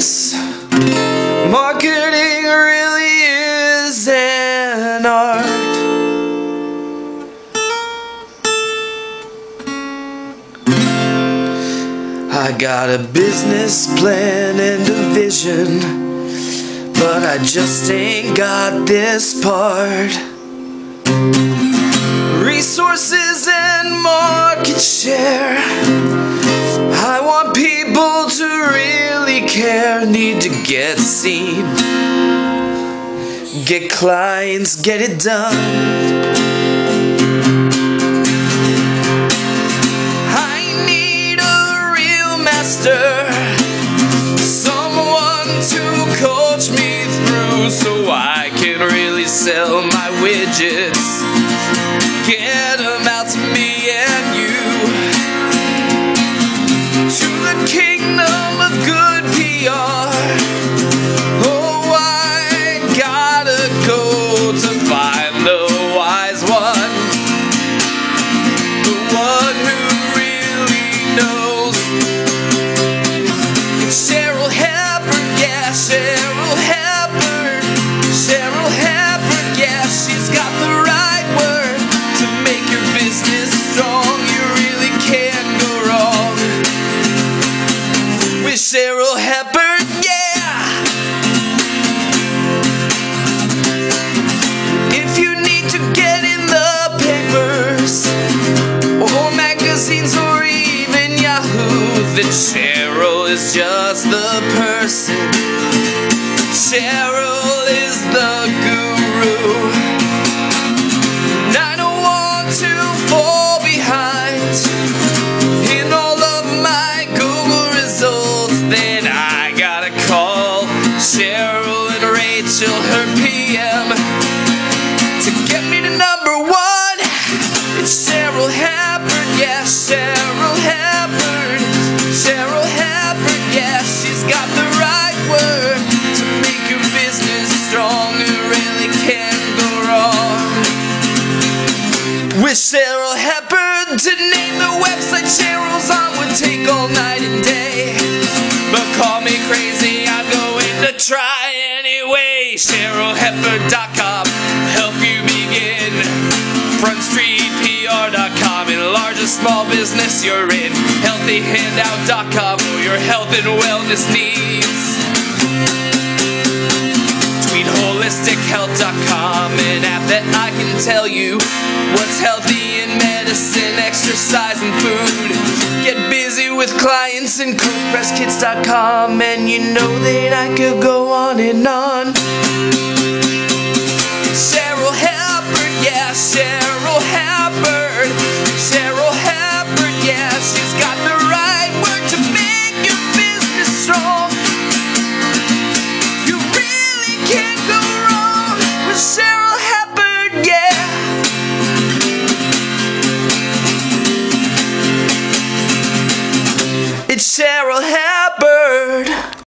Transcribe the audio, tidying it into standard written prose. business. Marketing really is an art. I got a business plan and a vision, but I just ain't got this part. Resources and market share. I want people to really care. Need to get seen, get clients, get it done. I need a real master, someone to coach me through so I can really sell my widgets. Get them out to me and you. To the kingdom of good PR. Oh, I gotta go to find the wise one, the one who really knows. It's Cheryl Heppard, yeah, Cheryl Heppard. Cheryl Heppard, yeah, she's got the Cheryl Heppard, yeah! If you need to get in the papers, or magazines, or even Yahoo, then Cheryl is just the person. Cheryl is the guru. I don't want to fall behind in all of my Google results. Then I gotta call Cheryl and Rachel, her PM, to get me to #1. It's Cheryl Heppard, yeah, Cheryl Heppard. Cheryl Heppard, yeah, she's got the right word to make your business strong. It really can't go wrong with Cheryl Heppard. To name the website Cheryl's on would take all night and day. But call me crazy, I'm going to try anyway. CherylHeppard.com, help you begin. FrontstreetPR.com, enlarge the small business you're in. HealthyHandout.com for your health and wellness needs. Tweet holistichealth.com, an app that I can tell you what's healthy in medicine, exercise, and food. Get busy with clients and CoachPressKits.com, and you know that I could go on and on.